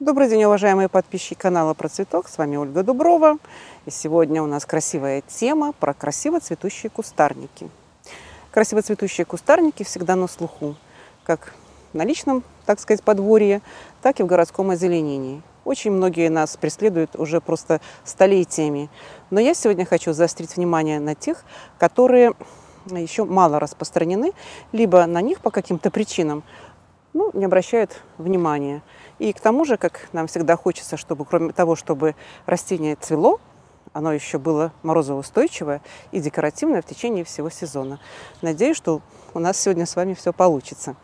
Добрый день, уважаемые подписчики канала «Про цветок». С вами Ольга Дуброва. И сегодня у нас красивая тема про красиво цветущие кустарники. Красиво цветущие кустарники всегда на слуху. Как на личном, так сказать, подворье, так и в городском озеленении. Очень многие нас преследуют уже просто столетиями. Но я сегодня хочу заострить внимание на тех, которые еще мало распространены, либо на них по каким-то причинам не обращают внимания. И к тому же, как нам всегда хочется, чтобы кроме того, чтобы растение цвело, оно еще было морозоустойчивое и декоративное в течение всего сезона. Надеюсь, что у нас сегодня с вами все получится.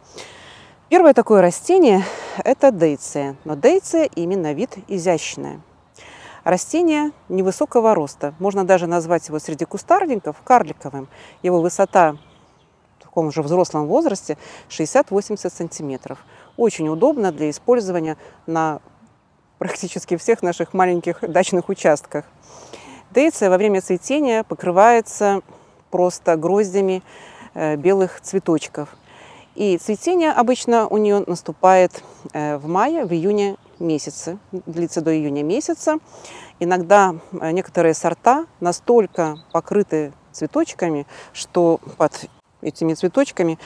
Первое такое растение – это дейция. Но дейция именно вид изящная. Растение невысокого роста. Можно даже назвать его среди кустарников карликовым. Его высота в таком же взрослом возрасте 60-80 сантиметров. Очень удобно для использования на практически всех наших маленьких дачных участках. Дейция во время цветения покрывается просто гроздями белых цветочков. И цветение обычно у нее наступает в мае, в июне месяце. Длится до июня месяца. Иногда некоторые сорта настолько покрыты цветочками, что под этими цветочками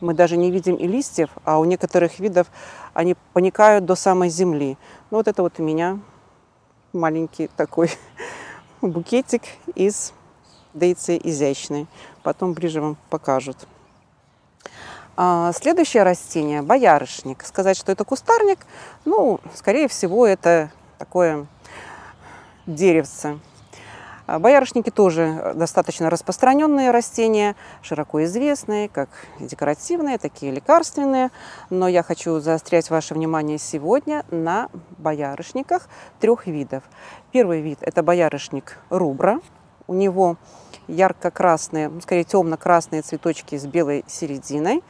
мы даже не видим и листьев, а у некоторых видов они поникают до самой земли. Ну, вот это вот у меня маленький такой букетик из дейции изящной. Потом ближе вам покажут. Следующее растение – боярышник. Сказать, что это кустарник, скорее всего, это такое деревце. Боярышники тоже достаточно распространенные растения, широко известные, как декоративные, так и лекарственные. Но я хочу заострять ваше внимание сегодня на боярышниках трех видов. Первый вид – это боярышник рубра. У него ярко-красные, скорее темно-красные цветочки с белой серединой.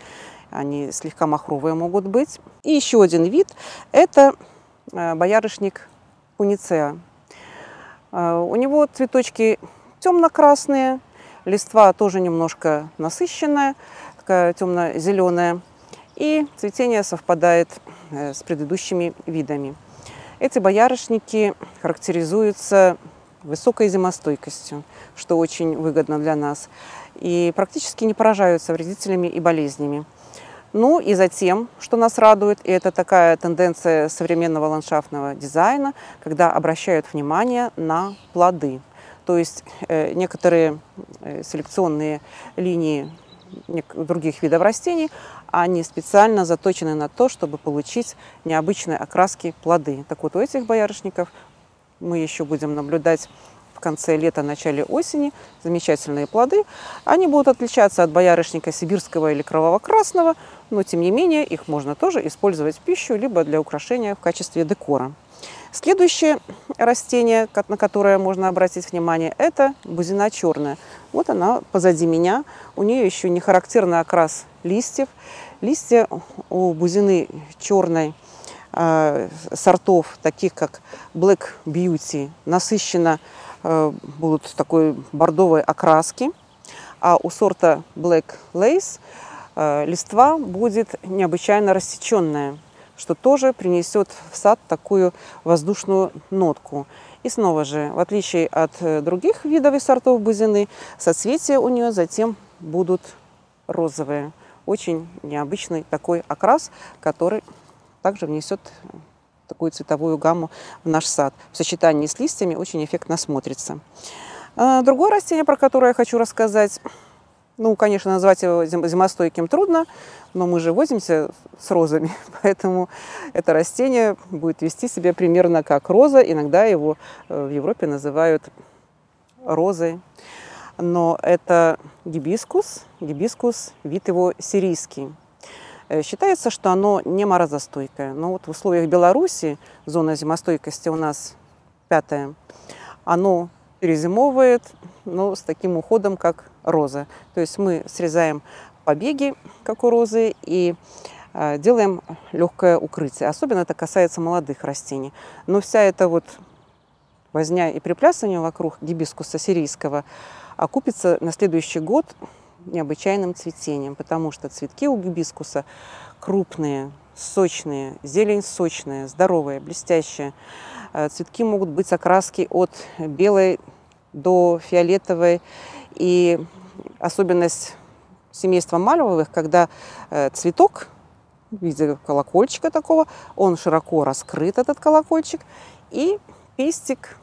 Они слегка махровые могут быть. И еще один вид – это боярышник уницеа. У него цветочки темно-красные, листва тоже немножко насыщенная, такая темно-зеленая. И цветение совпадает с предыдущими видами. Эти боярышники характеризуются высокой зимостойкостью, что очень выгодно для нас. И практически не поражаются вредителями и болезнями. Ну и затем, что нас радует, и это такая тенденция современного ландшафтного дизайна, когда обращают внимание на плоды. То есть некоторые селекционные линии других видов растений, они специально заточены на то, чтобы получить необычные окраски плоды. Так вот, у этих боярышников мы еще будем наблюдать в конце лета, начале осени замечательные плоды. Они будут отличаться от боярышника сибирского или кроваво-красного, но тем не менее их можно тоже использовать в пищу, либо для украшения в качестве декора. Следующее растение, на которое можно обратить внимание, это бузина черная. Вот она позади меня. У нее еще не характерный окрас листьев. Листья у бузины черной сортов, таких как Black Beauty, насыщенно будут такой бордовой окраски, а у сорта Black Lace листва будет необычайно рассеченная, что тоже принесет в сад такую воздушную нотку. И снова же, в отличие от других видов и сортов бузины, соцветия у нее затем будут розовые. Очень необычный такой окрас, который также внесет такую цветовую гамму в наш сад. В сочетании с листьями очень эффектно смотрится. Другое растение, про которое я хочу рассказать, конечно, назвать его зимостойким трудно, но мы же возимся с розами, поэтому это растение будет вести себя примерно как роза. Иногда его в Европе называют розой. Но это гибискус, вид его сирийский. Считается, что оно не морозостойкое. Но вот в условиях Беларуси, зона зимостойкости у нас 5-я, оно перезимовывает, но с таким уходом, как роза. То есть мы срезаем побеги, как у розы, и делаем легкое укрытие. Особенно это касается молодых растений. Но вся эта возня и приплясывание вокруг гибискуса сирийского окупится на следующий год необычайным цветением, потому что цветки у гибискуса крупные, сочные, зелень сочная, здоровая, блестящая. Цветки могут быть окраски от белой до фиолетовой. И особенность семейства Мальвовых, когда цветок в виде колокольчика такого, он широко раскрыт, этот колокольчик, и пестик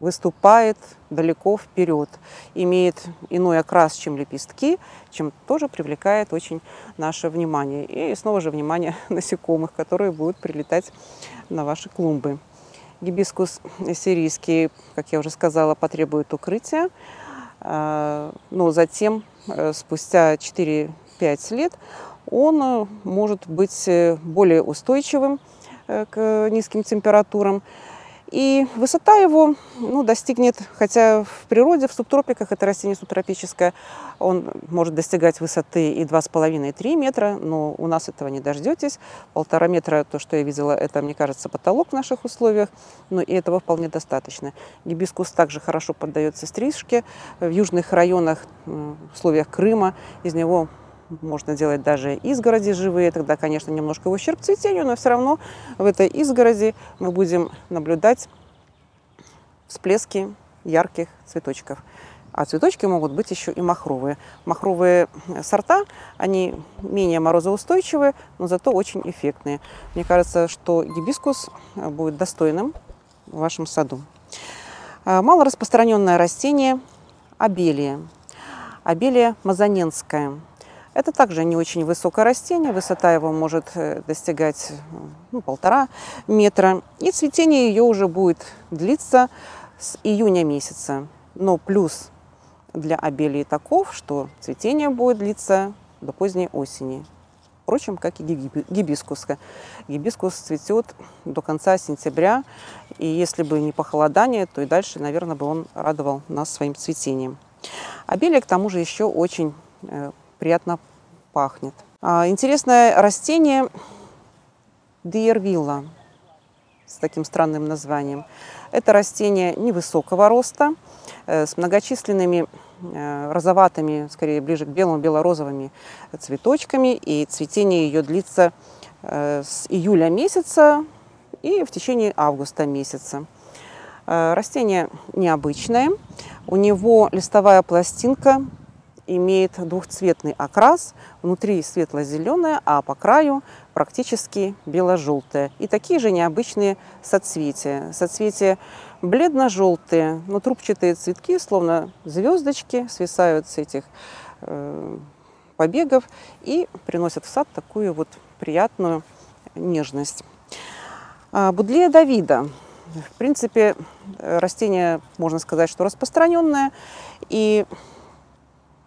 выступает далеко вперед, имеет иной окрас, чем лепестки, чем тоже привлекает очень наше внимание. И снова же внимание насекомых, которые будут прилетать на ваши клумбы. Гибискус сирийский, как я уже сказала, потребует укрытия, но затем, спустя 4-5 лет, он может быть более устойчивым к низким температурам. И высота его достигнет, хотя в природе, в субтропиках, это растение субтропическое, он может достигать высоты и 2,5-3 метра, но у нас этого не дождетесь. 1,5 метра, то, что я видела, это, мне кажется, потолок в наших условиях, но и этого вполне достаточно. Гибискус также хорошо поддается стрижке. В южных районах, в условиях Крыма, из него можно делать даже изгороди живые, тогда, конечно, немножко в ущерб цветению, но все равно в этой изгороди мы будем наблюдать всплески ярких цветочков. А цветочки могут быть еще и махровые. Махровые сорта, они менее морозоустойчивые, но зато очень эффектные. Мне кажется, что гибискус будет достойным в вашем саду. Мало распространенное растение – абелия. Абелия мозаненская. Это также не очень высокое растение, высота его может достигать 1,5 метра. И цветение ее уже будет длиться с июня месяца. Но плюс для абелии таков, что цветение будет длиться до поздней осени. Впрочем, как и гибискуска. Гибискус цветет до конца сентября. И если бы не похолодание, то и дальше, наверное, бы он радовал нас своим цветением. Абелия, к тому же, еще очень приятно пахнет. Интересное растение диервилла с таким странным названием. Это растение невысокого роста, с многочисленными розоватыми, скорее ближе к белому, бело-розовыми цветочками. И цветение ее длится с июля месяца и в течение августа месяца. Растение необычное. У него листовая пластинка имеет двухцветный окрас, внутри светло-зеленое, а по краю практически бело-желтое. И такие же необычные соцветия. Соцветия бледно-желтые, но трубчатые цветки, словно звездочки, свисают с этих побегов и приносят в сад такую вот приятную нежность. Буддлея Давида. В принципе, растение, можно сказать, что распространенное и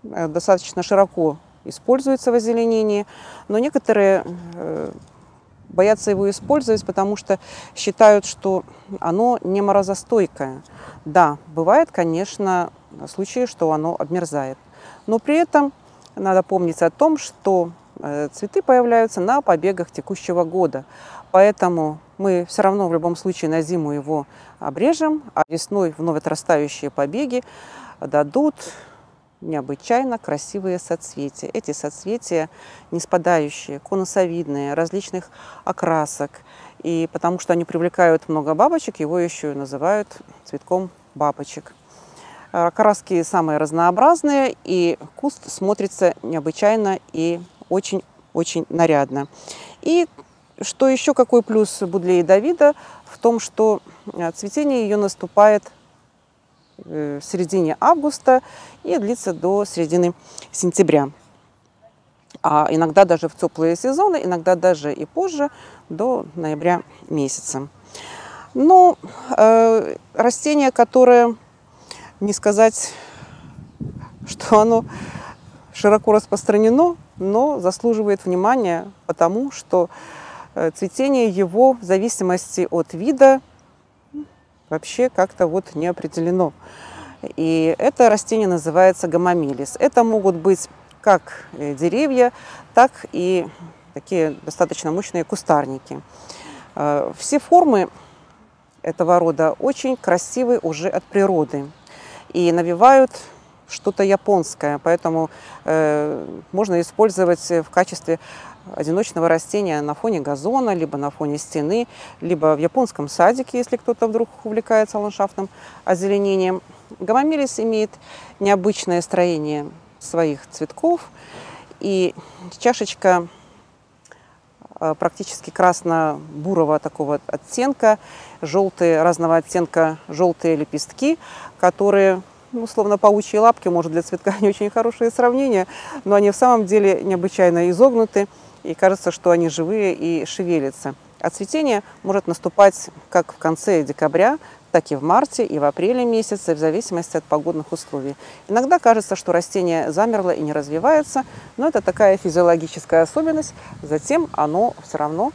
достаточно широко используется в озеленении, но некоторые боятся его использовать, потому что считают, что оно не морозостойкое. Да, бывает, конечно, случаи, что оно обмерзает, но при этом надо помнить о том, что цветы появляются на побегах текущего года, поэтому мы все равно в любом случае на зиму его обрежем, а весной вновь отрастающие побеги дадут необычайно красивые соцветия. Эти соцветия не спадающие, конусовидные, различных окрасок. И потому что они привлекают много бабочек, его еще и называют цветком бабочек. Окраски самые разнообразные, и куст смотрится необычайно и очень-очень нарядно. И что еще, какой плюс Буддлеи Давида в том, что цветение ее наступает в середине августа и длится до середины сентября. А иногда даже в теплые сезоны, иногда даже и позже, до ноября месяца. Но растение, которое, не сказать, что оно широко распространено, но заслуживает внимания, потому что цветение его в зависимости от вида вообще как-то вот не определено. И это растение называется гомомилис. Это могут быть как деревья, так и такие достаточно мощные кустарники. Все формы этого рода очень красивы уже от природы и навевают что-то японское, поэтому можно использовать в качестве одиночного растения на фоне газона, либо на фоне стены, либо в японском садике, если кто-то вдруг увлекается ландшафтным озеленением. Гомомилис имеет необычное строение своих цветков, и чашечка практически красно-бурого такого оттенка, желтые, разного оттенка желтые лепестки, которые, ну, словно паучьи лапки, может, для цветка не очень хорошее сравнение, но они в самом деле необычайно изогнуты, и кажется, что они живые и шевелятся. А цветение может наступать как в конце декабря, так и в марте, и в апреле месяце, в зависимости от погодных условий. Иногда кажется, что растение замерло и не развивается, но это такая физиологическая особенность. Затем оно все равно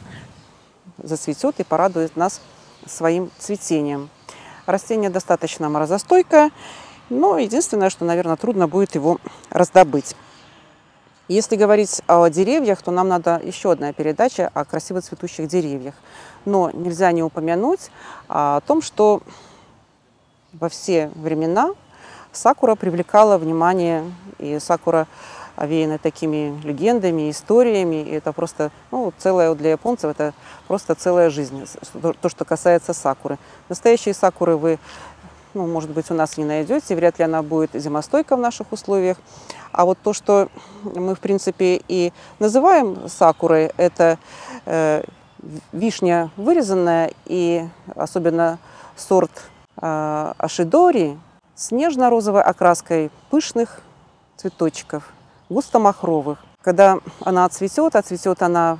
зацветет и порадует нас своим цветением. Растение достаточно морозостойкое, но единственное, что, наверное, трудно будет его раздобыть. Если говорить о деревьях, то нам надо еще одна передача о красиво цветущих деревьях. Но нельзя не упомянуть о том, что во все времена сакура привлекала внимание, и сакура овеяна такими легендами, историями. И это просто, ну, целое для японцев, это просто целая жизнь, то, что касается сакуры. Настоящие сакуры вы, ну, может быть, у нас не найдете, вряд ли она будет зимостойка в наших условиях. А вот то, что мы, в принципе, и называем сакурой, это вишня вырезанная, и особенно сорт Ашидори с нежно-розовой окраской пышных цветочков, густо-махровых. Когда она отцветет она,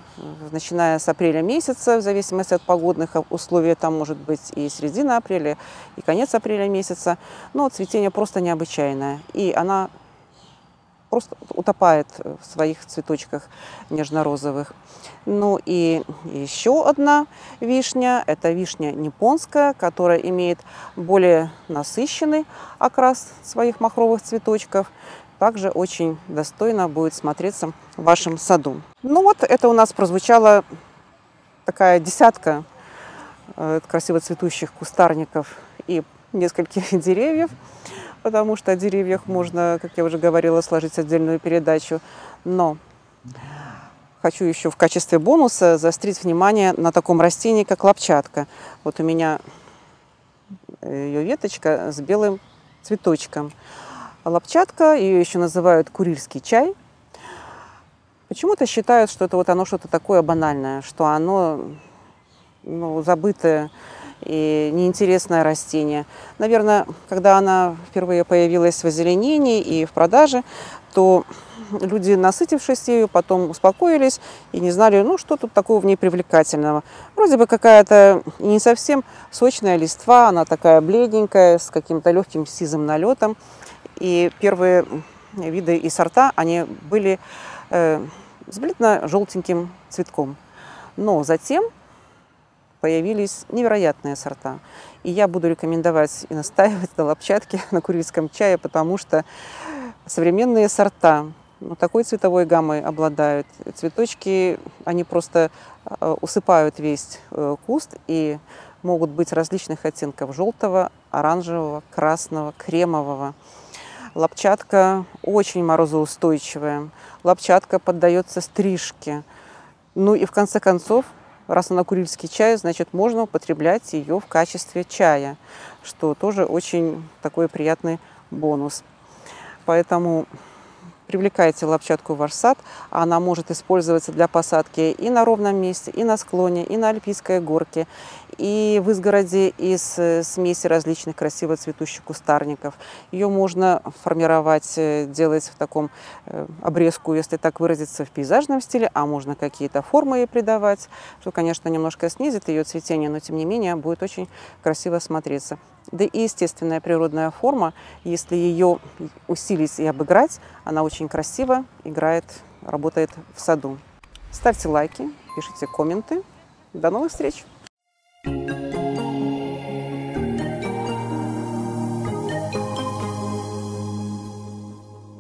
начиная с апреля месяца, в зависимости от погодных условий, там может быть и середина апреля, и конец апреля месяца, но цветение просто необычайное, и она просто утопает в своих цветочках нежно-розовых. Ну и еще одна вишня, это вишня японская, которая имеет более насыщенный окрас своих махровых цветочков. Также очень достойно будет смотреться в вашем саду. Ну вот, это у нас прозвучала такая десятка красиво цветущих кустарников и нескольких деревьев, потому что о деревьях можно, как я уже говорила, сложить отдельную передачу. Но хочу еще в качестве бонуса заострить внимание на таком растении, как лапчатка. Вот у меня ее веточка с белым цветочком. Лапчатка, ее еще называют курильский чай. Почему-то считают, что это вот оно что-то такое банальное, что оно, ну, забытое и неинтересное растение. Наверное, когда она впервые появилась в озеленении и в продаже, то люди, насытившись ею, потом успокоились и не знали, ну, что тут такого в ней привлекательного. Вроде бы какая-то не совсем сочная листва, она такая бледненькая, с каким-то легким сизым налетом. И первые виды и сорта, они были с бледно-желтеньким цветком. Но затем появились невероятные сорта. И я буду рекомендовать и настаивать на лапчатке, на курильском чае, потому что современные сорта, ну, такой цветовой гаммой обладают. Цветочки, они просто усыпают весь куст и могут быть различных оттенков желтого, оранжевого, красного, кремового. Лапчатка очень морозоустойчивая, лапчатка поддается стрижке. Ну и в конце концов, раз она курильский чай, значит, можно употреблять ее в качестве чая, что тоже очень такой приятный бонус. Поэтому привлекайте лапчатку в ваш сад. Она может использоваться для посадки и на ровном месте, и на склоне, и на альпийской горке, и в изгороде из смеси различных красиво цветущих кустарников. Ее можно формировать, делать в таком обрезку, если так выразиться, в пейзажном стиле, а можно какие-то формы ей придавать, что, конечно, немножко снизит ее цветение, но, тем не менее, будет очень красиво смотреться. Да и естественная природная форма, если ее усилить и обыграть, она очень красиво играет, работает в саду. Ставьте лайки, пишите комменты. До новых встреч!